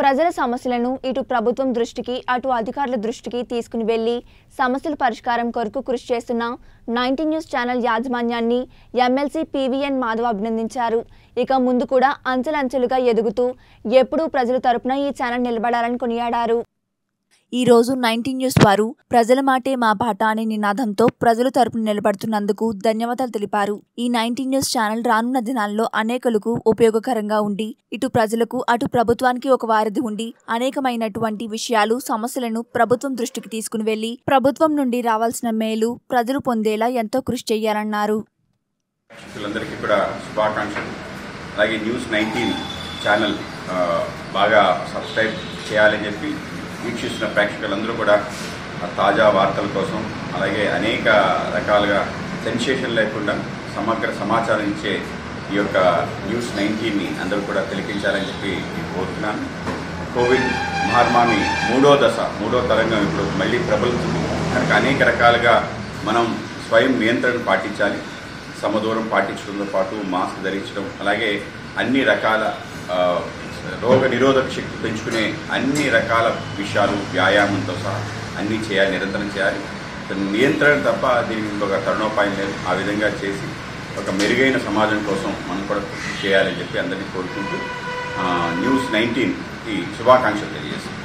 ప్రజల సమస్యలను ఇటు ప్రభుత్వం దృష్టికి అటు అధికారుల దృష్టికి తీసుకుని వెళ్లి సమస్యల పరిష్కారం కొరకు కృషి చేస్తున్న 90 న్యూస్ ఛానల్ యాజమాన్యాన్ని ఎమ్మెల్సీ పీవీఎన్ మాధవ్ అభినందించారు। ఇక ముందు కూడా అంచలంచలుగా ఎదుగుతూ ఎప్పుడూ ప్రజల తరపున ఈ ఛానల్ నిలబడాలని కొనియాడారు। ఈ రోజు 90 న్యూస్ వారు ప్రజల మాటే మా బాట అనే నినాదంతో ప్రజల తరపున నిలబడుతున్నందుకు ధన్యవాదాలు తెలిపారు। ఈ 90 న్యూస్ ఛానల్ రానున్న దినాల్లో అనేకలకు ఉపయోగకరంగా ఉండి ఇటు ప్రజలకు అటు ప్రభుత్వానికి ఒక వారధి ఉండి అనేకమైనటువంటి విషయాలు సమస్యలను ప్రభుత్వం దృష్టికి తీసుకుని వెళ్లి ప్రభుత్వం నుండి రావాల్సిన మేలు ప్రజలు పొందేలా ఎంతో కృషి చేయాలన్నారు। वीक्षिस्ट प्रेक्षकलू ताजा वार्तल कोसम अलागे अनेक रकालुगा सेंसेशन लेकुंडा समग्र समाचारानि इच्चे ई योक्क न्यूज़ 19 नि अंदरू कूडा तेलिगिंचाలని చెప్పి కోరుతున్నాను। కోవిడ్ మహమ్మారి మూడో తరంగం ఇప్పుడు మళ్ళీ ప్రబలుతుంది కనుక అనేక రకాలుగా మనం స్వయం నియంత్రణ పాటించాలి। సమదూరం పాటించడంతో పాటు మాస్క్ ధరించడం అలాగే అన్ని రకాల रोग निरोधक शक्ति पेंचुकुने अन्नी रकाल विषयालु व्यायामंतो सह अन्नी चेयाली निरंतरं चेयाली। नियंत्रण तप्प दीनिकि ओक तरणोपायं लेदु। आ विधंगा चेसी ओक मेरुगैन समाजं कोसं मनं कूडा कृषि चेयालनि चेप्पि अंदरिनी कोरुकुंटू न्यूज़ 19 की शुभाकांक्षलु तेलियजेस्तानु।